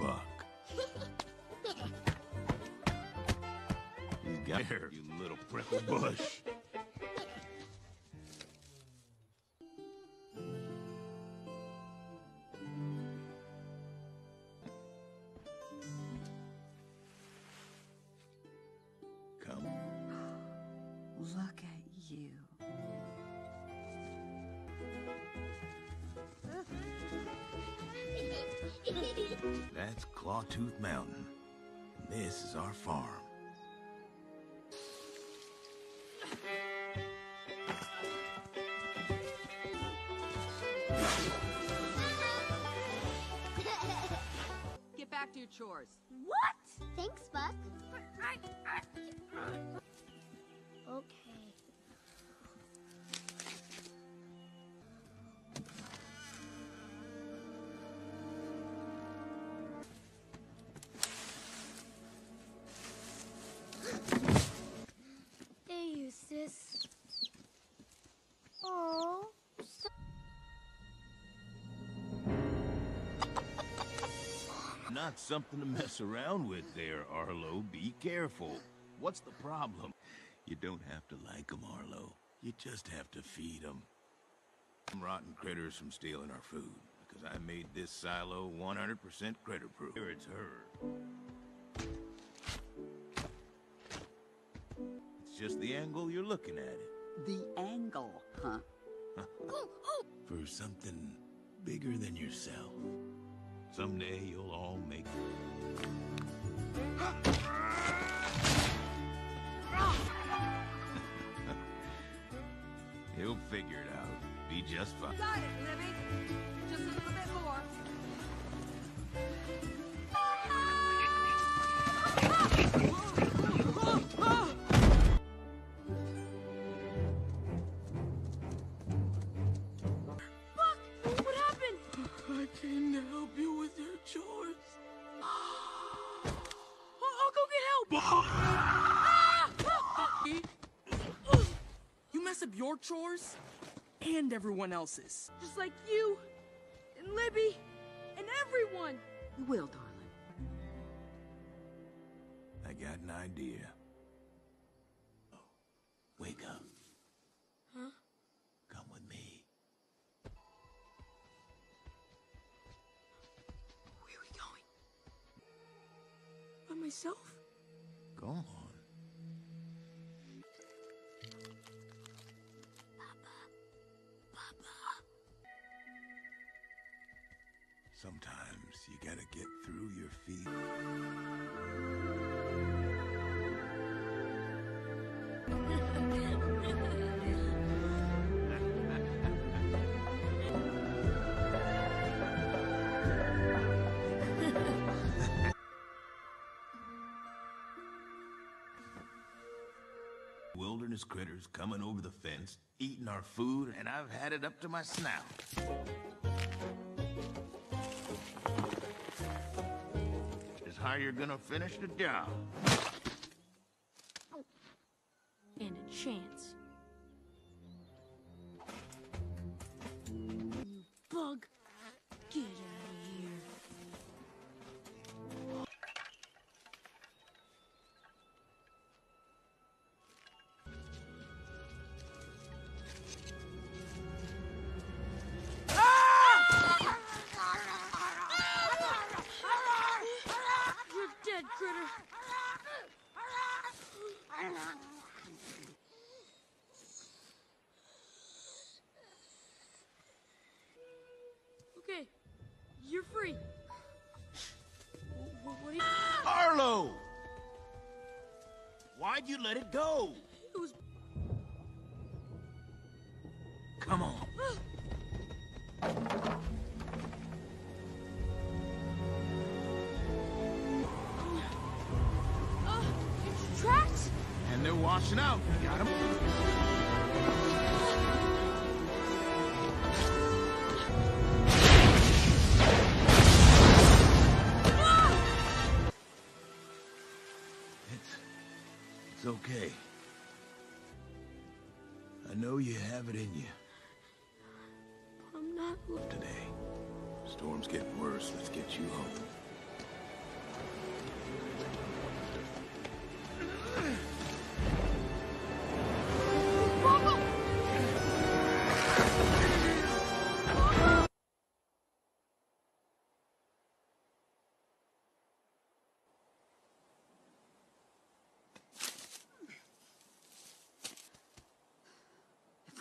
buck. You got here, you little prickle bush. That's Clawtooth Mountain, and this is our farm. Get back to your chores. What? Thanks, Buck. Okay. Not something to mess around with there, Arlo. Be careful. What's the problem? You don't have to like them, Arlo. You just have to feed them. Rotten critters from stealing our food, because I made this silo 100% critter-proof. Here it's her. It's just the angle you're looking at it. The angle, huh? For something bigger than yourself. Someday you'll all make it. He'll figure it out. Be just fine. Got it, Libby. Just a little bit more. Buck, what happened? I came to help you. You mess up your chores and everyone else's. Just like you and Libby and everyone. You will, darling. I got an idea. Oh, wake up. Huh? Come with me. Where are we going? By myself? Go on. Papa. Papa. Sometimes you gotta get through your feet. Wilderness critters coming over the fence, eating our food, and I've had it up to my snout. Is how you're gonna finish the job. And a chance. You bug, get out of here. Okay, you're free. What are you... Arlo! Why'd you let it go? It was... Come on. It's trapped! And they're washing out. Got him. It's okay. I know you have it in you. But I'm not... Today. Storm's getting worse. Let's get you home.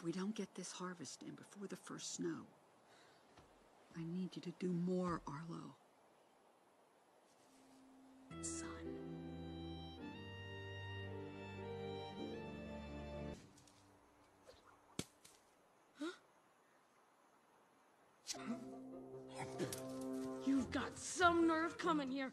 If we don't get this harvest in before the first snow, I need you to do more, Arlo. Son. You've got some nerve coming here.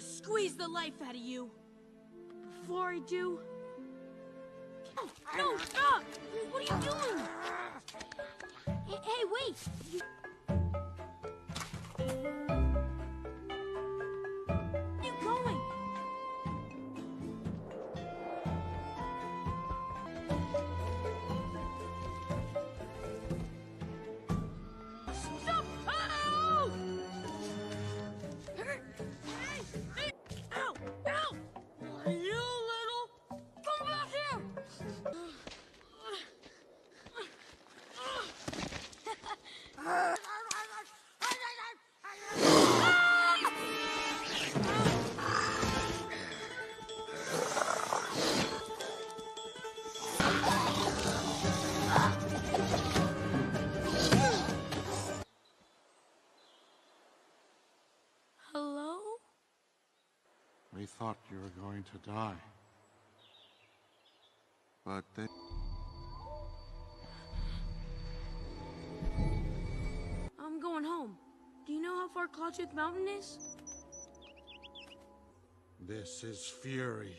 Squeeze the life out of you. Before I do... No, stop! What are you doing? Hey, wait! thought you were going to die. But then... I'm going home. Do you know how far Clawtooth Mountain is? This is Fury.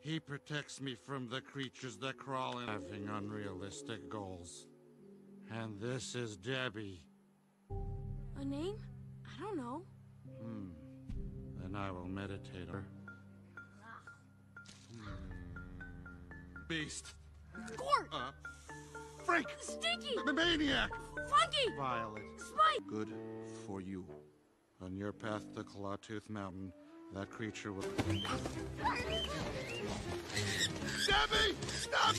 He protects me from the creatures that crawl in, having unrealistic goals. And this is Debbie. A name? I don't know. Then I will meditate on her. Beast. Squirt! Freak! Stinky! Maniac! Funky! Violet. Spike! Good for you. On your path to Clawtooth Mountain, that creature will... Debbie! Stop!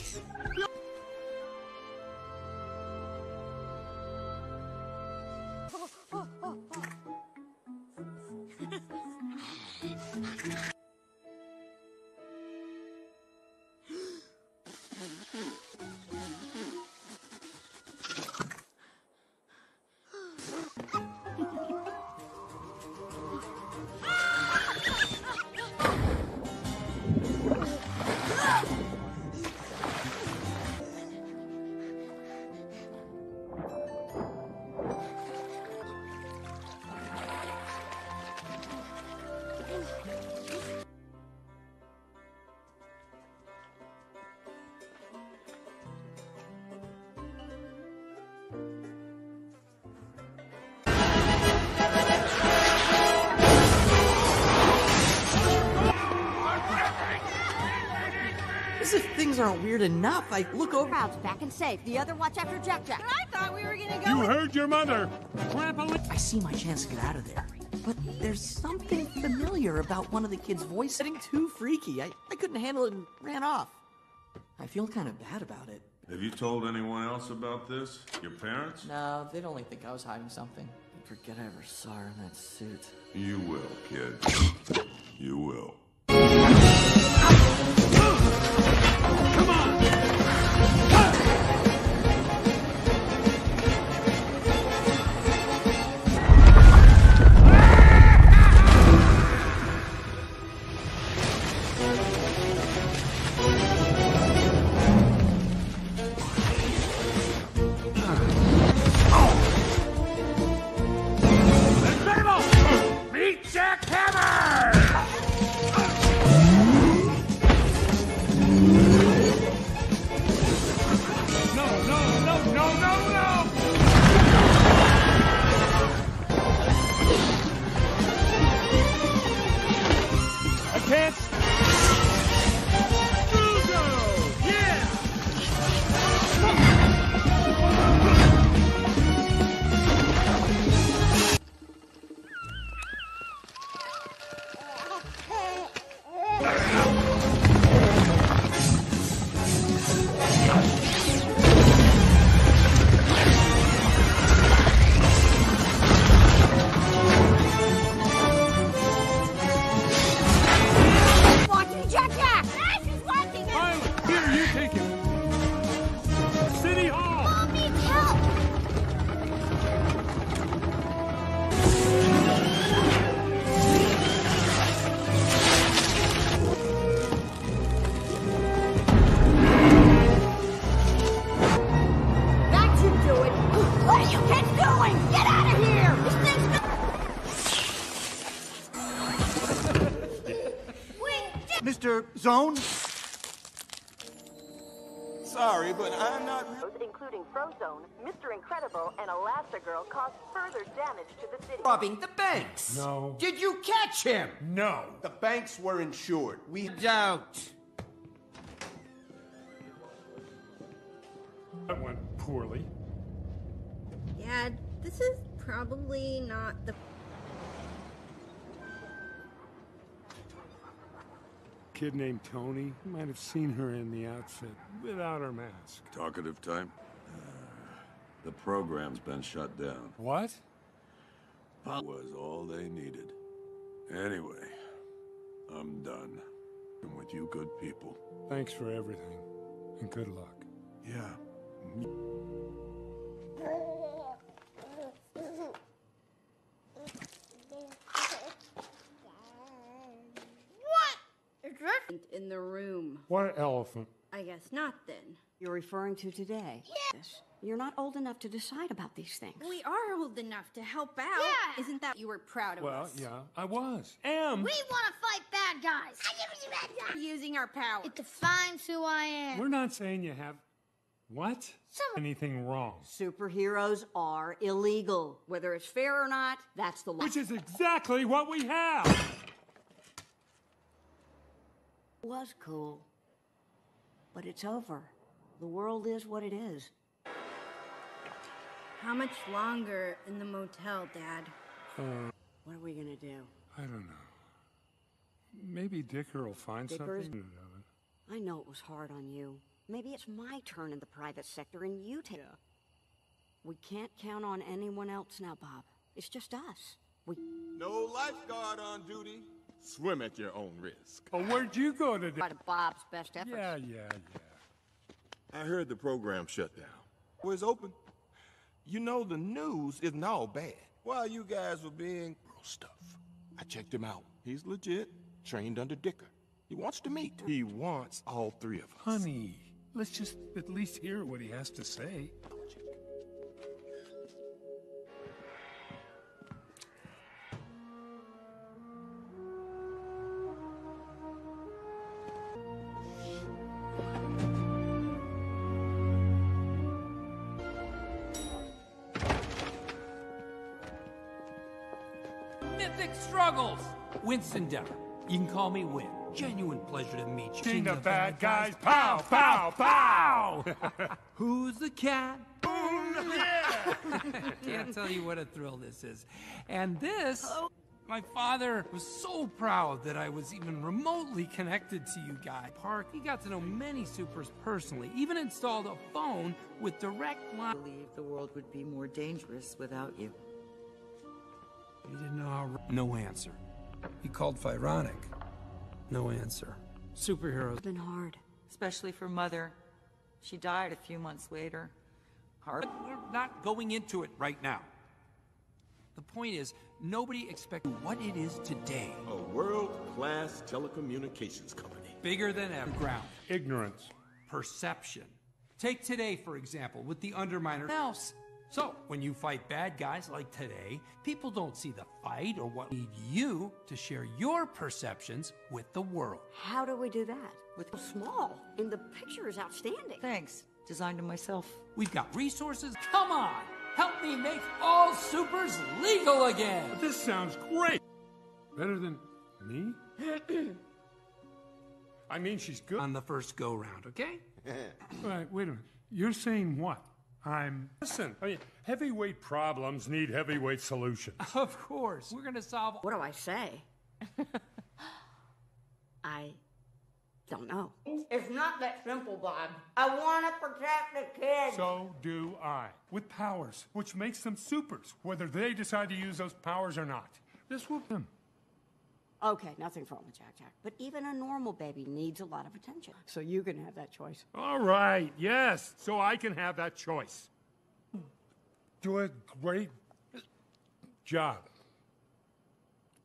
Aren't weird enough. I look over. Crowd's back and safe. The other watch after Jack-Jack. I thought we were gonna go. You heard your mother. I see my chance to get out of there. But there's something familiar about one of the kids' voice getting too freaky. I couldn't handle it and ran off. I feel kind of bad about it. Have you told anyone else about this? Your parents? No, they'd only think I was hiding something. I forget I ever saw her in that suit. You will, kid. You will. Come on! Zone? Sorry, but I'm not... Including Frozone, Mr. Incredible, and Elastigirl caused further damage to the city. Robbing the banks! No. Did you catch him? No. The banks were insured. We doubt. That went poorly. Yeah, this is probably not the... Kid named Tony. You might have seen her in the outfit without her mask. Talkative type? The program's been shut down. What? That was all they needed. Anyway, I'm done. I'm with you good people. Thanks for everything, and good luck. Yeah. in the room. What elephant? I guess not, then. You're referring to today? Yes. You're not old enough to decide about these things. We are old enough to help out. Yeah. Isn't that you were proud of us? Well, yeah, I was. Am. We want to fight bad guys. Using our power. It defines who I am. We're not saying you have... What? Anything wrong. Superheroes are illegal. Whether it's fair or not, that's the law. Which is exactly what we have. Was cool. But it's over. The world is what it is. How much longer in the motel, Dad? What are we gonna do? I don't know. Maybe Dicker will find something. I know it was hard on you. Maybe it's my turn in the private sector and you take it. We can't count on anyone else now, Bob. It's just us. No lifeguard on duty. Swim at your own risk. Oh, where'd you go today? By Bob's best efforts. Yeah. I heard the program shut down. Well, it's open. You know, the news isn't all bad. While you guys were being real stuff, I checked him out. He's legit, trained under Dicker. He wants to meet. He wants all three of us. Honey, let's just at least hear what he has to say. Struggles! Winston Dever. You can call me Win. Genuine pleasure to meet you. King the bad guys. Pow, pow, pow! Who's the cat? Boom! Yeah! Can't tell you what a thrill this is. And this... Oh. My father was so proud that I was even remotely connected to you, Guy Park. He got to know many supers personally, even installed a phone with direct line. I believe the world would be more dangerous without you. You didn't know how... No answer. He called Phyronic. No answer. Superheroes. It's been hard. Especially for Mother. She died a few months later. Hard. But we're not going into it right now. The point is, nobody expected what it is today. A world-class telecommunications company. Bigger than ever. Ground. Ignorance. Perception. Take today, for example, with the Underminer house. So, when you fight bad guys like today, people don't see the fight or what need you to share your perceptions with the world. How do we do that? With small, and the picture is outstanding. Thanks. Designed them myself. We've got resources. Come on! Help me make all supers legal again! This sounds great! Better than me? I mean, she's good. On the first go-round, okay? All right, wait a minute. You're saying what? Listen, I mean, heavyweight problems need heavyweight solutions. Of course. We're going to solve... What do I say? I don't know. It's not that simple, Bob. I want to protect the kids. So do I. With powers, which makes them supers, whether they decide to use those powers or not. This will... Okay, nothing wrong with Jack-Jack. But even a normal baby needs a lot of attention. So you can have that choice. All right, yes. So I can have that choice. Do a great job.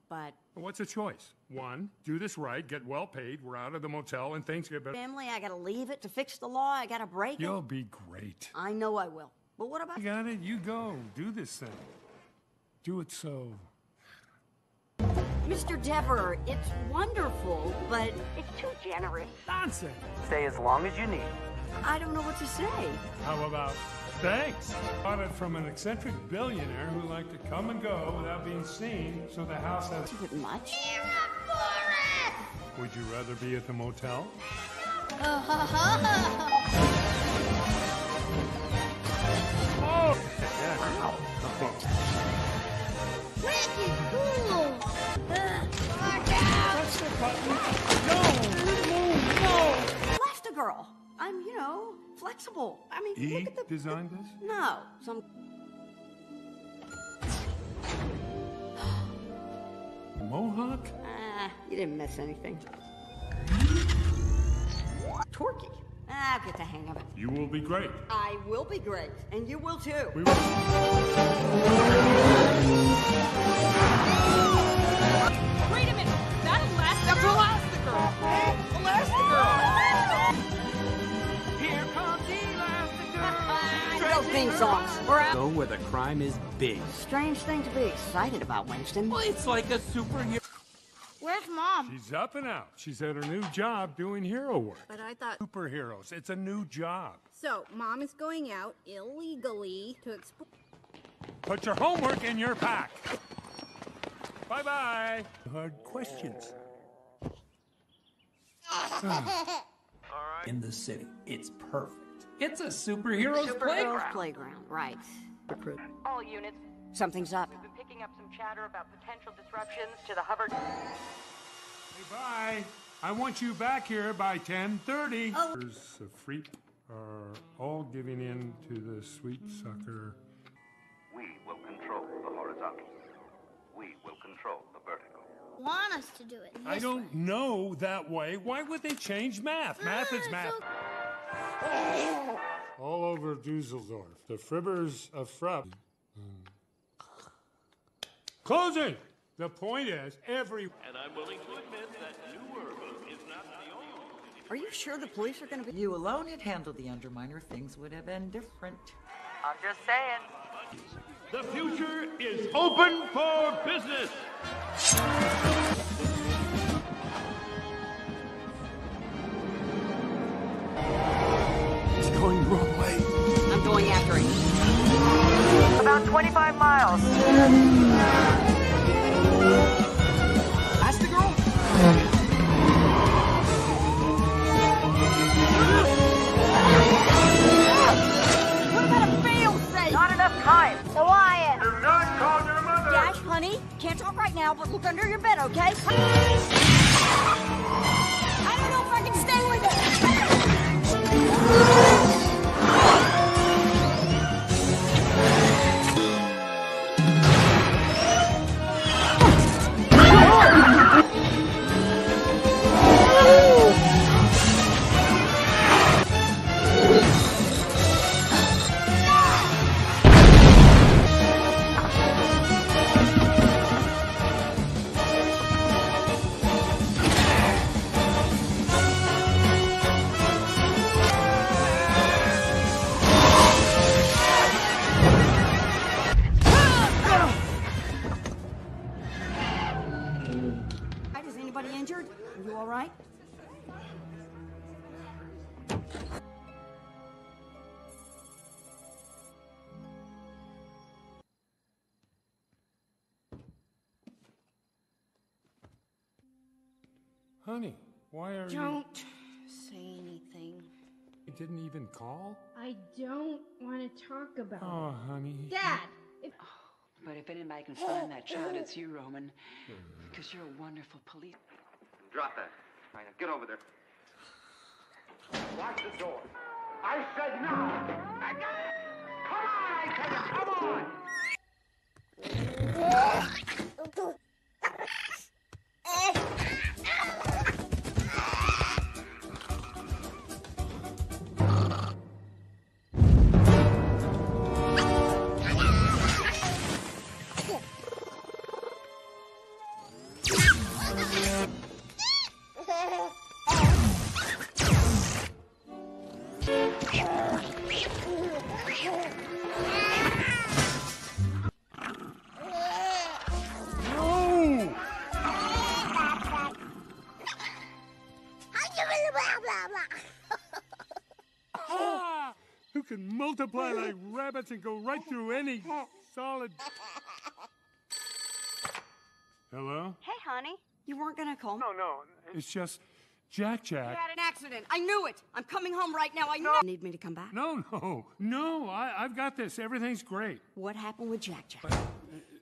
But... What's a choice? One, do this right, get well paid, we're out of the motel, and things get better. Family, I gotta leave it to fix the law, I gotta break it. You'll be great. I know I will. But what about... You got it, you go. Do this thing. Do it so... Mr. Dever, it's wonderful, but it's too generous. Nonsense. Stay as long as you need. I don't know what to say. How about thanks? Bought it from an eccentric billionaire who liked to come and go without being seen, so the house has... Is it much? You're a forest! Would you rather be at the motel? Oh! Wow. Pretty cool! Touch the button. No! Elastigirl. I'm, you know, flexible. I mean, look at the... designed this? No. Some... Mohawk? You didn't miss anything. Torquay. I'll get the hang of it. You will be great. I will be great. And you will too. We will... Wait a minute! That'll last. That's Elastigirl! Elastigirl! Hey, Elastigirl! Here comes Elastigirl! No theme songs. We're out. Go where the crime is big. Strange thing to be excited about, Winston. Well, it's like a superhero. Where's Mom? She's up and out. She's at her new job doing hero work. But I thought... Superheroes. It's a new job. So, Mom is going out illegally to explore... Put your homework in your pack. Bye-bye. Hard questions. In the city. It's perfect. It's a superheroes playground. Right. Recruit. All units. Something's up. We've been picking up some chatter about potential disruptions to the Hubbard. Hey, bye. I want you back here by 10:30. Oh. There's a freak are all giving in to the sweet sucker. We will control the horizontal. We will control the vertical. Want us to do it? I don't know that way. Why would they change math? Math is math. So... All over Dusseldorf. The fribbers of Frub. Closing! The point is, every... And I'm willing to admit that new urban is not the only one. Are you sure the police are going to be... You alone had handled the Underminer, things would have been different. I'm just saying. The future is open for business! It's going the wrong way. I'm going after him. About 25 miles. Elastigirl? What about a fail-safe? Not enough time. So I am. Do not call your mother. Dash, honey, can't talk right now, but look under your bed, okay? I don't know if I can stay with it. Honey, why are you... Don't say anything. You didn't even call? I don't want to talk about it. Oh, honey. Dad! If... Oh, but if anybody can find that child, it's you, Roman. Because you're a wonderful police... Drop that. All right, now get over there. Lock the door. I said no! I got it! Come on, I said it! Come on! Multiply like rabbits and go right through any solid... Hello? Hey, honey. You weren't gonna call me? No. It's just Jack-Jack. You had an accident. I knew it. I'm coming home right now. I know. You need me to come back? No. I've got this. Everything's great. What happened with Jack-Jack?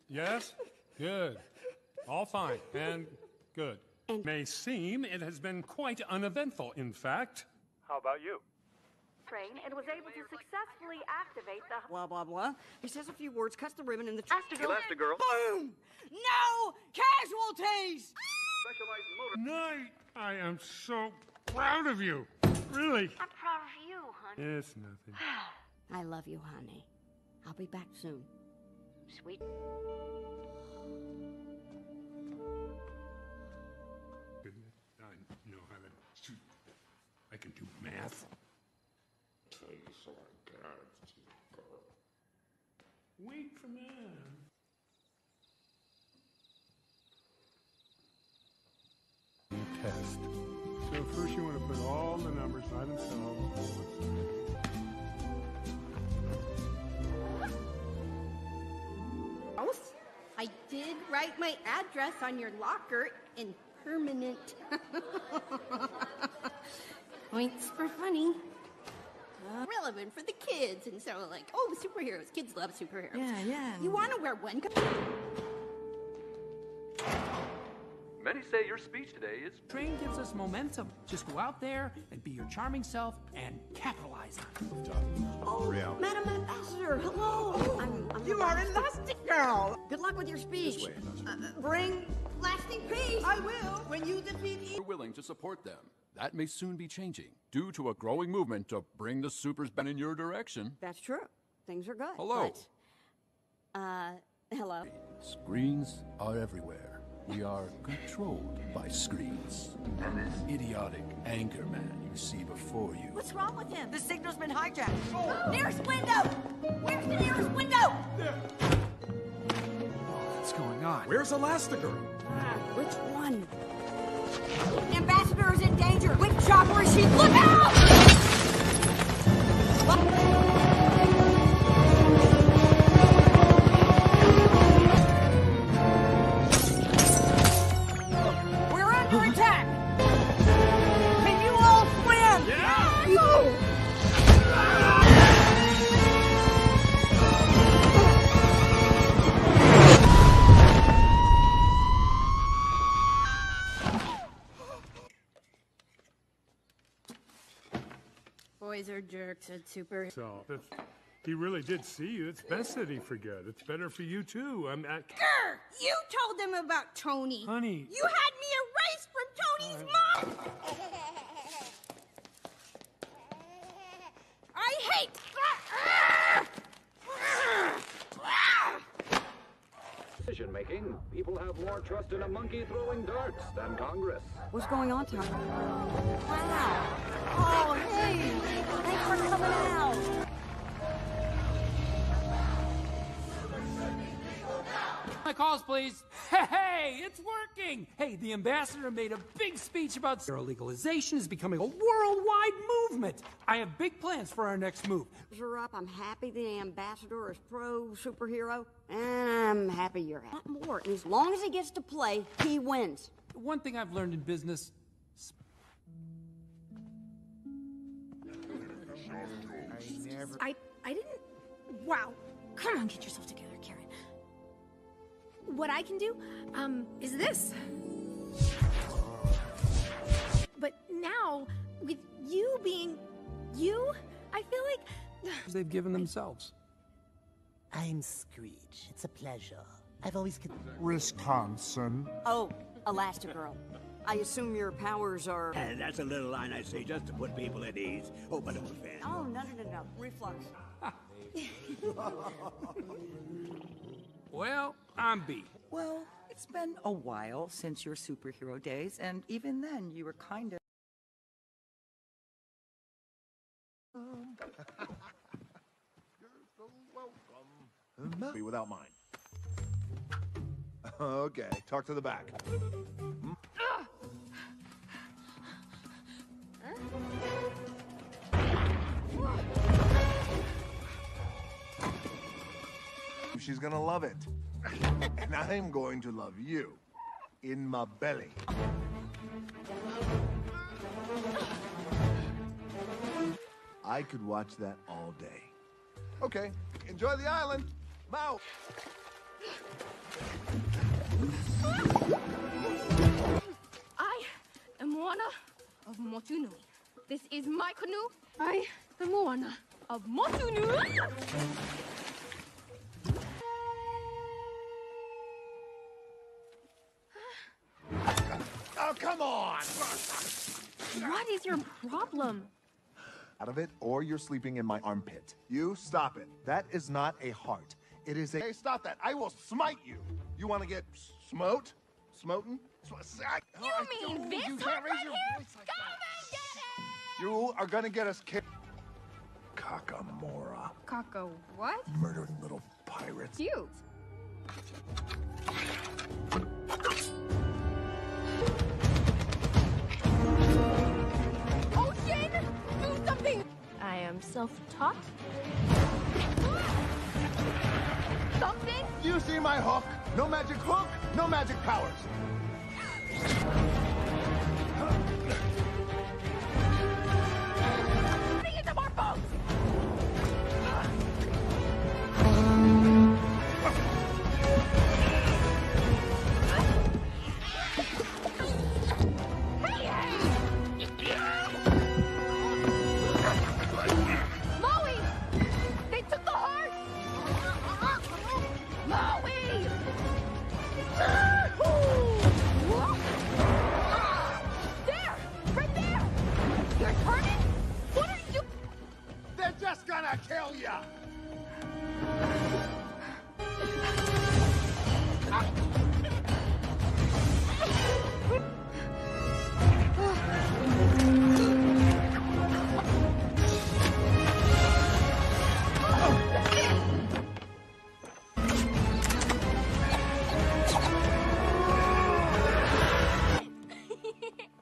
Yes? Good. All fine. And good. And may seem it has been quite uneventful, in fact. How about you? Train and was able to successfully activate the blah blah blah. He says a few words, cuts the ribbon, and the Elastigirl. Boom! No casualties. Specialized motor. Night. I am so proud of you. Really. I'm proud of you, honey. It's nothing. I love you, honey. I'll be back soon. Sweet. Goodness. can do math. Wait for me. Test. So first you want to put all the numbers by themselves. I did write my address on your locker in permanent. Points for funny. Relevant for the kids, and so like, oh, superheroes. Kids love superheroes. Yeah, yeah. You want to wear one? Many say your speech today is... Train gives us momentum. Just go out there and be your charming self and capitalize on it. Oh, yeah. Madam Ambassador, hello. Oh, I'm you are Elastigirl. Good luck with your speech. Way, bring lasting peace. I will when you defeat... We're willing to support them. That may soon be changing due to a growing movement to bring the supers back in your direction. That's true. Things are good. Hello. But, hello. Screens are everywhere. We are controlled by screens. And this idiotic anchor man you see before you. What's wrong with him? The signal's been hijacked. Oh. Nearest window! Where's the nearest window? There. Oh, what's going on? Where's Elastigirl? Which one? The ambassador is in danger. Whip chopper is she? Look out! We're under attack. Can you all swim? Yeah. No. Boys are jerks at super. So he really did see you. It's best that he forgot. It's better for you too. Grr! You told them about Tony. Honey, you had me erased from Tony's mom. I hate. Decision making. People have more trust in a monkey throwing darts than Congress. What's going on, Tom? Wow. Oh, hey. Thanks for coming out. My calls, please. Hey, it's working. Hey, the ambassador made a big speech about legalization is becoming a worldwide movement. I have big plans for our next move. I'm happy the ambassador is pro-superhero, and I'm happy you're happy. Not more. And as long as he gets to play, he wins. One thing I've learned in business... I didn't... Wow. Come on, get yourself together, Karen. What I can do, is this. But now, with you being you, I feel like... They've given themselves. I'm Screech. It's a pleasure. I've always... Wisconsin. Oh, Elastigirl. I assume your powers are... that's a little line I say just to put people at ease. Oh, but it was bad. Oh, no. Reflux. Well, I'm B. Well, it's been a while since your superhero days, and even then, you were kind of... Be without mine. Okay, talk to the back. She's gonna love it. And I'm going to love you. In my belly. I could watch that all day. Okay, enjoy the island. Mouse. I am Moana of Motunui. This is my canoe. I am Moana of Motunui. Oh, come on! What is your problem? Out of it, or you're sleeping in my armpit. You stop it. That is not a heart. It is a... Hey, stop that. I will smite you. You want to get smote? Smoten? You mean this heart right here? Go and get it! You are gonna get us kicked. Kakamora. Kako what? Murdering little pirates. Cute. Ocean! Do something! I am self-taught. Something? You see my hook? No magic hook, no magic powers.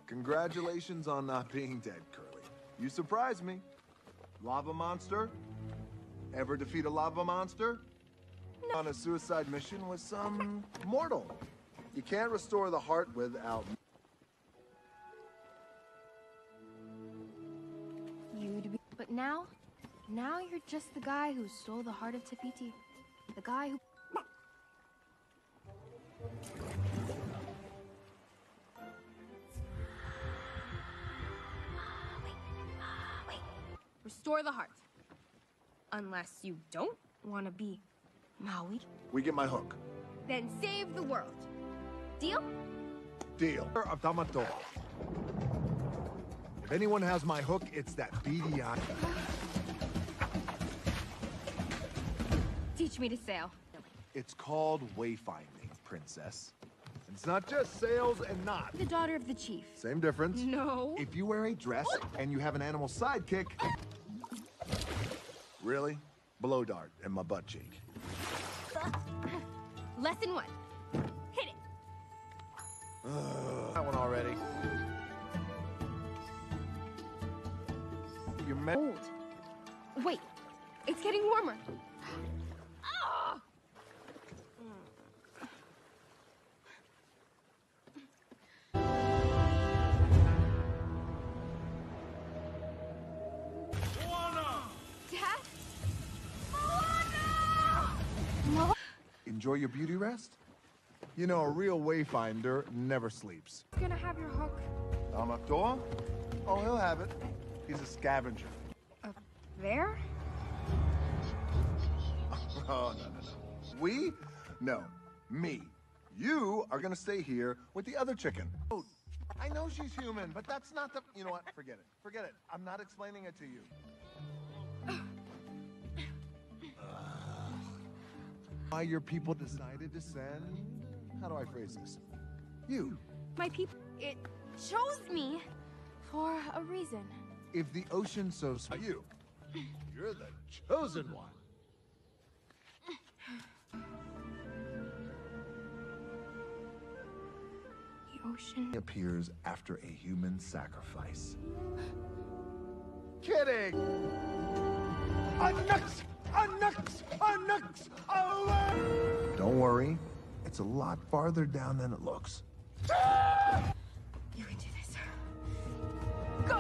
Congratulations on not being dead, Curly. You surprised me. Lava monster? Ever defeat a lava monster? No. On a suicide mission with some mortal. You can't restore the heart without... You'd be... But now you're just the guy who stole the heart of Te Fiti. The guy who... Restore the heart. Unless you don't want to be Maui. We get my hook. Then save the world. Deal? Deal. Of Tamatoa. If anyone has my hook, it's that beady eye. Teach me to sail. It's called wayfinding, princess. It's not just sails and knots. The daughter of the chief. Same difference. No. If you wear a dress and you have an animal sidekick... Really? Blow dart in my butt cheek. Lesson one. Hit it. That one already. You're mad. Wait, it's getting warmer. Oh! Enjoy your beauty rest? You know, a real wayfinder never sleeps. He's gonna have your hook. Tamatoa? Oh, he'll have it. He's a scavenger. Up there? Oh, no. We? No. Me. You are gonna stay here with the other chicken. Oh, I know she's human, but that's not the... You know what? Forget it. Forget it. I'm not explaining it to you. Why your people decided to send... How do I phrase this? You. My people... It chose me for a reason. If the ocean so... You. You're the chosen one. The ocean... appears after a human sacrifice. Kidding! Don't worry, it's a lot farther down than it looks. You can do this. Go!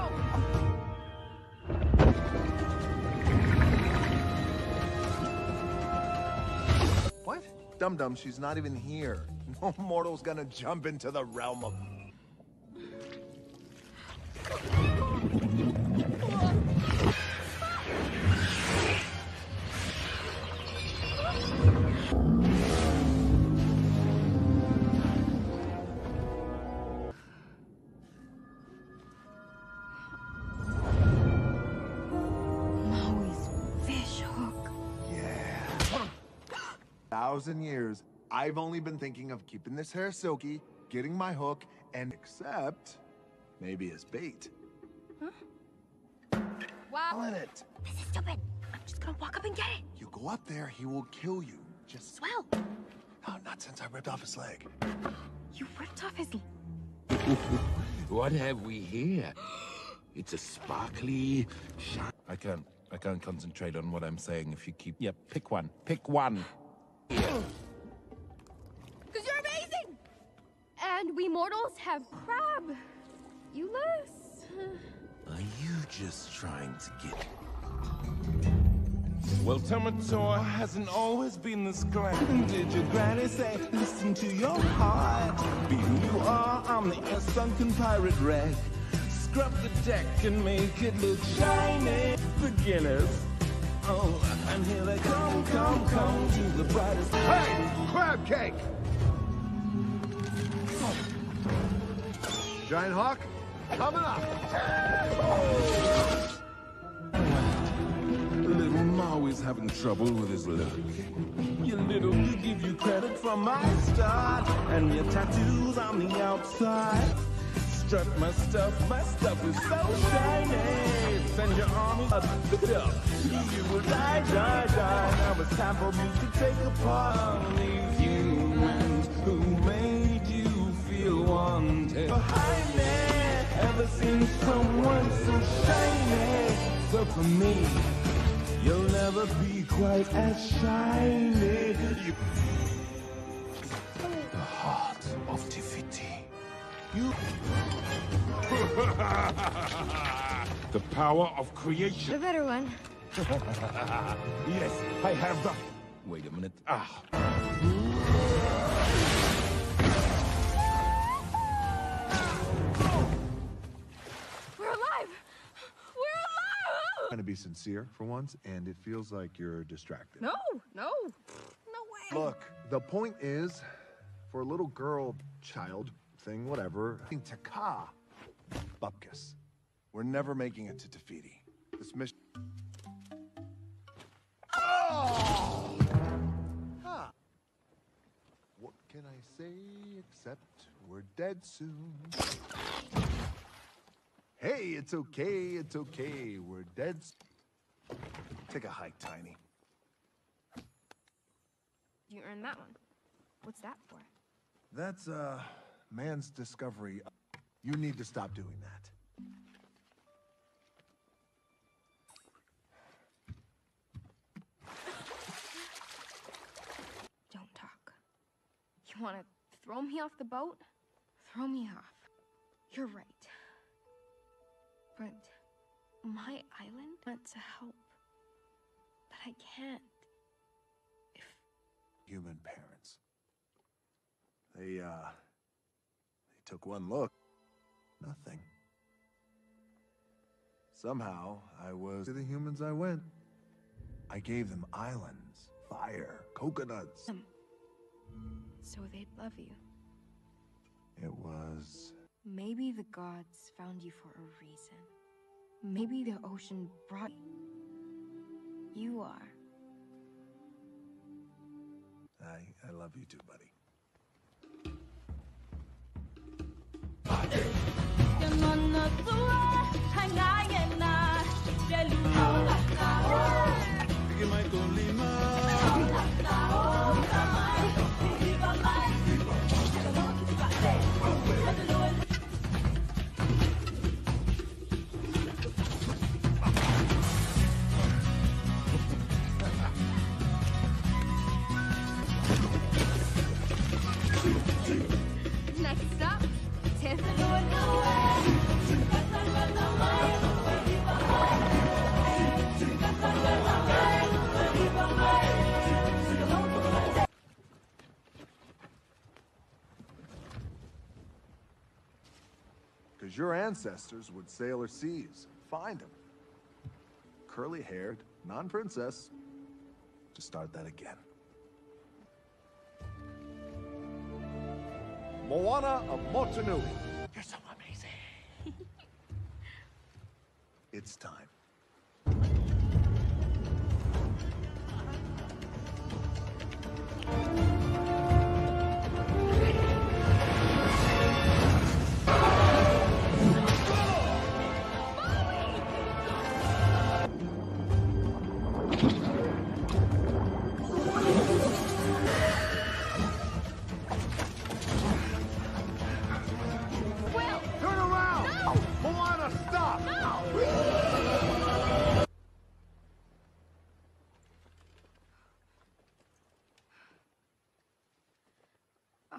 What? Dum-dum, she's not even here. No mortal's gonna jump into the realm of... years, I've only been thinking of keeping this hair silky, getting my hook, and except maybe as bait. Huh? Wow. Killing it. This is stupid. I'm just gonna walk up and get it. You go up there, he will kill you. Just swell. No, not since I ripped off his leg. You ripped off his leg? What have we here? It's a sparkly shine. I can't concentrate on what I'm saying if you keep. Yeah, pick one. Pick one. Because you're amazing! And we mortals have crab. You lose. Are you just trying to get it? Well, Tamatoa hasn't always been this grand. Did your granny say, listen to your heart? Be who you are, I'm the sunken pirate wreck. Scrub the deck and make it look shiny. Beginners. Oh, and here they come to the brightest. Hey, crab cake! Giant hawk, coming up! Oh. Little Maui's having trouble with his look. Your little you give you credit for my start. And your tattoos on the outside. Strut my stuff is so shiny. Send your army up, pick it up. You will die. Now it's time for me to take apart these humans who made you feel wanted. Behind me, ever seen someone so shiny? So for me, you'll never be quite as shiny. The heart of Te Fiti. You. The power of creation. The better one. Yes, I have the. Wait a minute. Ah. We're alive. We're alive. I'm going to be sincere for once, and it feels like you're distracted. No way. Look, the point is, for a little girl, child. Thing, whatever. I think Taka. Bupkis. We're never making it to Te Fiti. This mission. Oh! Huh. What can I say except we're dead soon? Hey, it's okay. We're dead. Take a hike, Tiny. You earned that one. What's that for? That's man's discovery. You need to stop doing that. Don't talk. You want to throw me off the boat? Throw me off. You're right. But my island wants to help. But I can't. If human parents. They, took one look. Nothing. Somehow, I was to the humans I went. I gave them islands, fire, coconuts. So they'd love you. It was... Maybe the gods found you for a reason. Maybe the ocean brought you. You are. I love you too, buddy. Next up, Tiff Because your ancestors would sail the seas, find them. Curly-haired, non-princess. To start that again. Moana of Motunui. You're so amazing. It's time. Maui!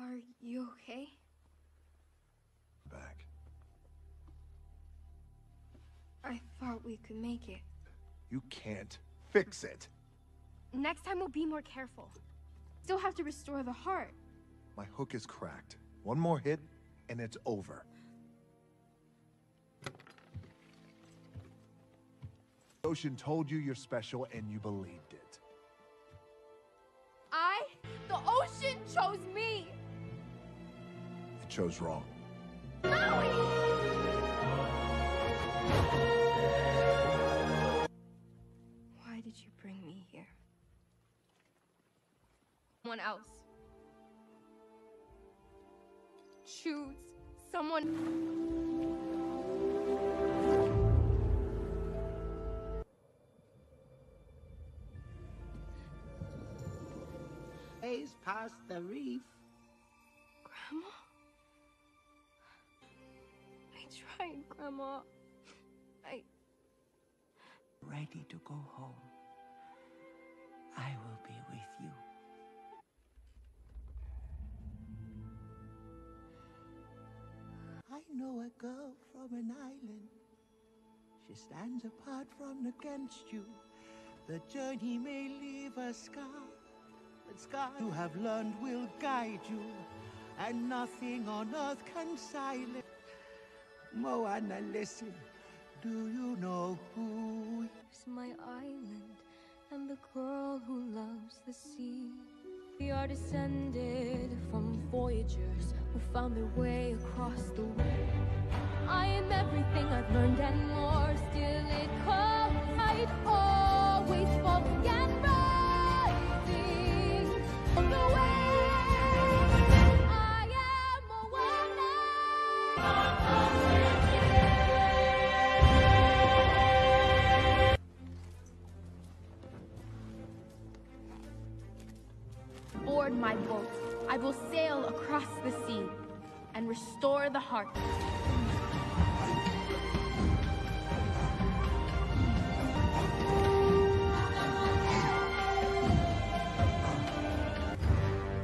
Are you okay? Back. I thought we could make it. You can't fix it. Next time we'll be more careful. Still have to restore the heart. My hook is cracked. One more hit, and it's over. The ocean told you you're special, and you believed it. The ocean chose me! It chose wrong. Maui! Why did you bring me here? Someone else. Choose someone. Days past the reef. Grandma? I tried, Grandma. Ready to go home. I will be with you. I know a girl from an island. She stands apart from against you. The journey may leave a scar, but scars you have learned will guide you, and nothing on earth can silence. Moana, listen. Do you know who is my island and the girl who loves the sea? We are descended from voyagers who found their way across the world. I am everything I've learned and more. Still it comes right, always falling and rising on the way. I am a wonder. Board my boat. I will sail across the sea and restore the heart.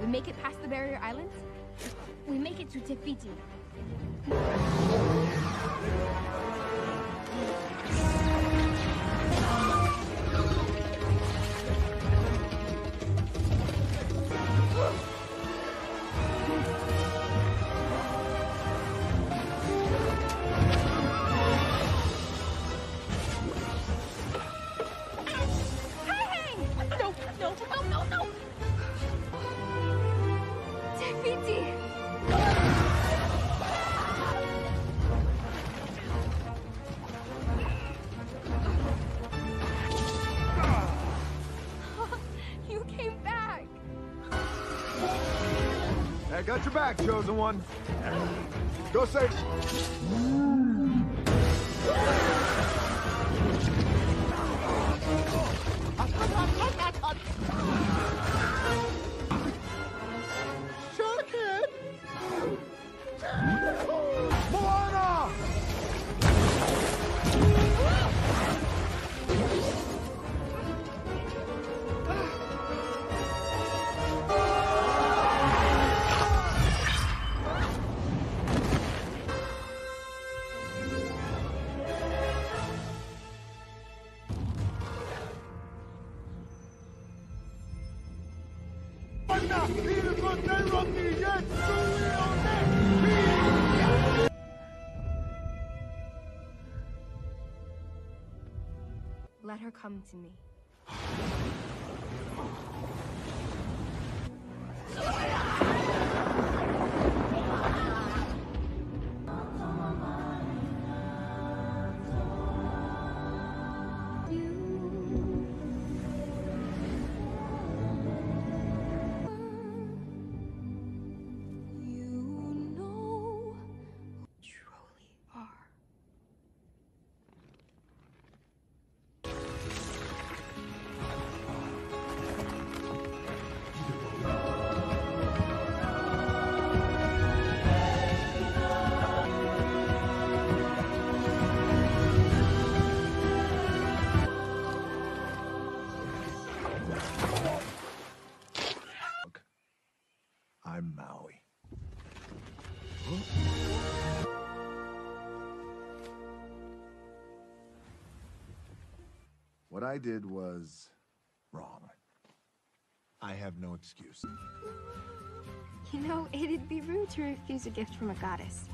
We make it past the barrier islands. We make it to Te Fiti. Got your back, chosen one. Go safe. Sure, kid. Moana! Let her come to me. I'm Maui. I did was wrong. I have no excuse. You know, it'd be rude to refuse a gift from a goddess.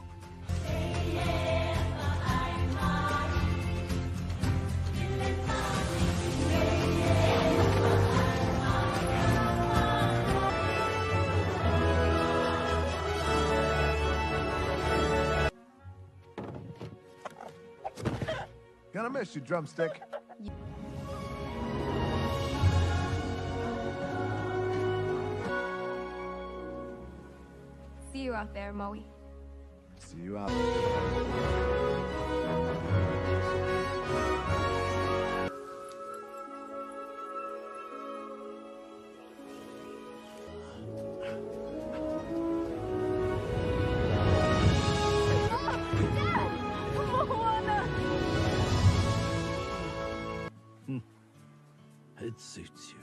Gonna miss you, drumstick. See you out there, Maui. See you out there. It suits you.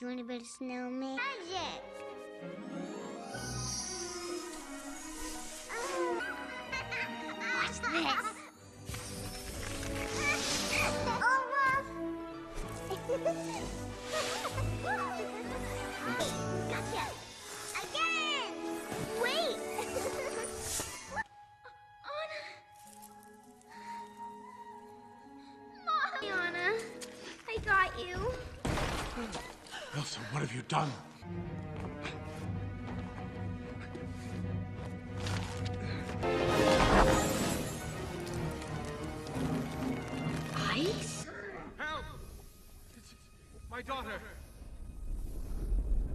You want to build a snowman? Magic! Watch this! Olaf! Gotcha! Again! Wait! Anna! Mom! Anna, I got you. Elsa, what have you done? Ice? Help! It's my daughter.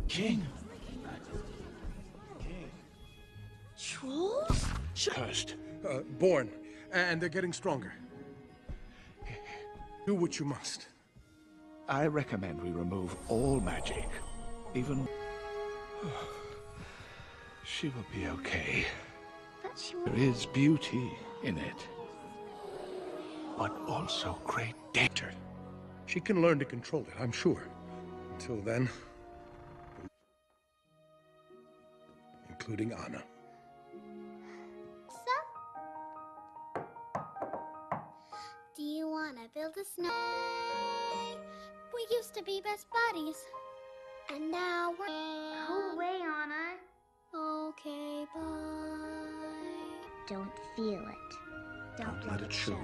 King? King. Trolls? Cursed. Born. And they're getting stronger. Do what you must. I recommend we remove all magic, even... She will be okay. But she won't. There is beauty in it, but also great danger. She can learn to control it, I'm sure. Until then... including Anna. So? Do you want to build a snow... We used to be best buddies, and now we're... Go away, Anna. Okay, bye. Don't feel it. Don't let it show.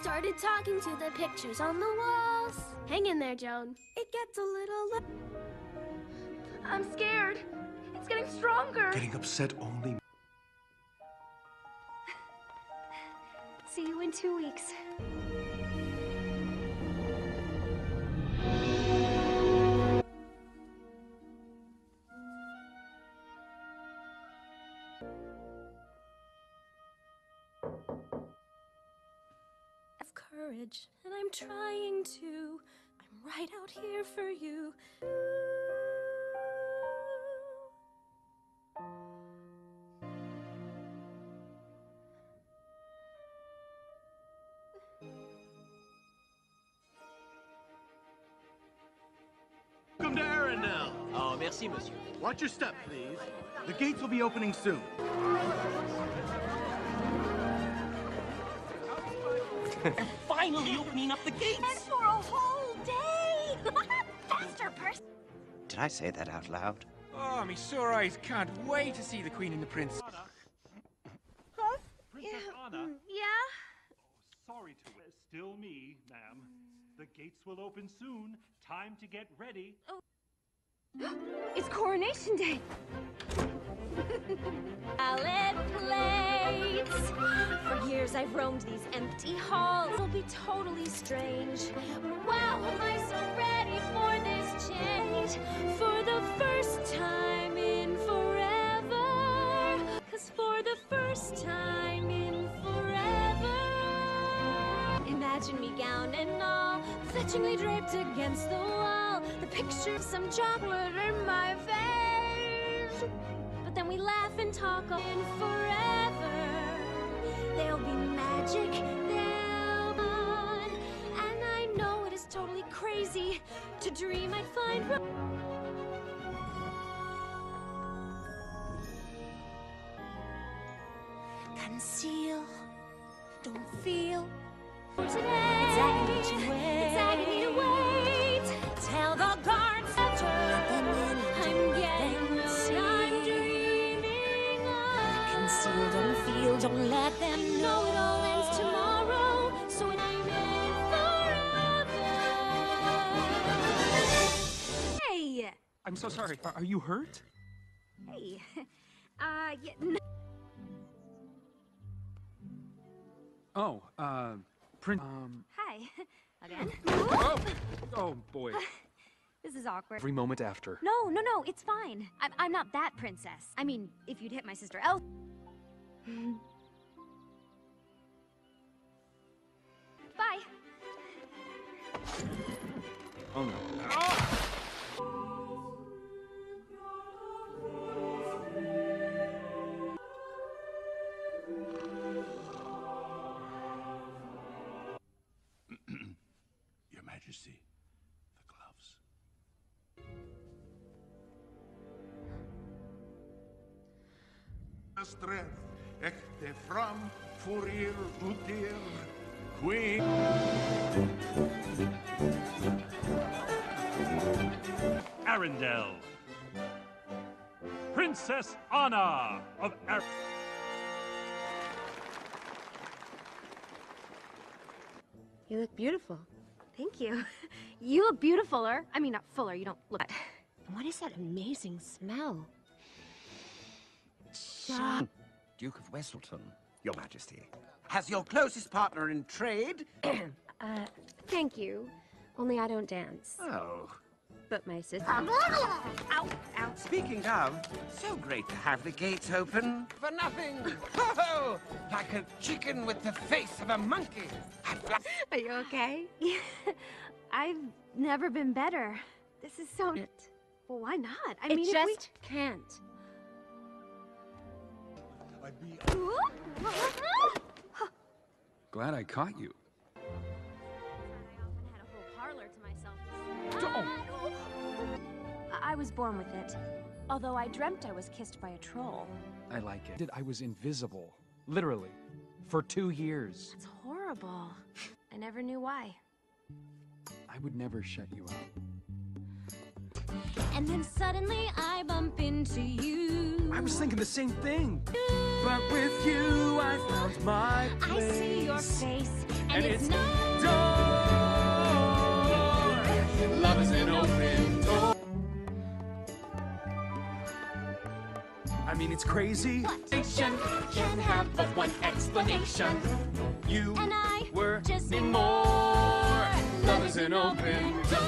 Started talking to the pictures on the walls. Hang in there, Joan. It gets a little... I'm scared. It's getting stronger. Getting upset only... See you in 2 weeks. And I'm trying to, I'm right out here for you. Welcome to Arendelle. Oh, man. Merci, monsieur. Watch your step, please. The gates will be opening soon. They're finally opening up the gates! And for a whole day! Faster, person! Did I say that out loud? Oh, me sore eyes can't wait to see the Queen and the Prince. Huh? Princess Anna? Yeah? Oh, sorry to... Still me, ma'am. The gates will open soon. Time to get ready. Oh. It's Coronation Day! Salad plates! For years I've roamed these empty halls. It'll be totally strange. Wow, am I so ready for this change? For the first time in forever. 'Cause for the first time in forever. Imagine me gown and all, fetchingly draped against the wall. The picture of some chocolate in my face. But then we laugh and talk in forever. There'll be magic there on. And I know it is totally crazy to dream I'd find. Conceal, don't feel. For today, it's agony to wait. It's agony to wait. Tell the guards to turn. I'm getting what I'm dreaming of. Concealed and feel, don't let them know it all ends tomorrow. So when I'm in forever. Hey! I'm so sorry. Are you hurt? Hey. Yeah, no. Oh, Hi. Again? Oh! Oh, boy. This is awkward. Every moment after. No, no, no, it's fine. I'm not that princess. I mean, if you'd hit my sister Elsa. Bye. Oh, no. Oh! See the gloves. The strength, ekte from furir utir, queen. Arendelle, Princess Anna of Arendelle. You look beautiful. Thank you. You look beautifuler. I mean, not fuller, you don't look. What is that amazing smell? Duke of Westleton, Your Majesty, has your closest partner in trade. Thank you. Only I don't dance. Oh. But my sister. Ow, ow. Speaking of, so great to have the gates open for nothing. Oh, like a chicken with the face of a monkey. Are you okay? I've never been better. This is so... Well, why not? I mean, just can't. Glad I caught you. I often had a whole parlor to myself. Oh. I was born with it. Although I dreamt I was kissed by a troll. I like it. I was invisible. Literally. For 2 years. That's horrible. I never knew why. I would never shut you up. And then suddenly I bump into you. I was thinking the same thing. But with you I found my place. I see your face and it's no door. Love is an open door. I mean, it's crazy. Can have but one explanation. You and I were just more. Love is an open door.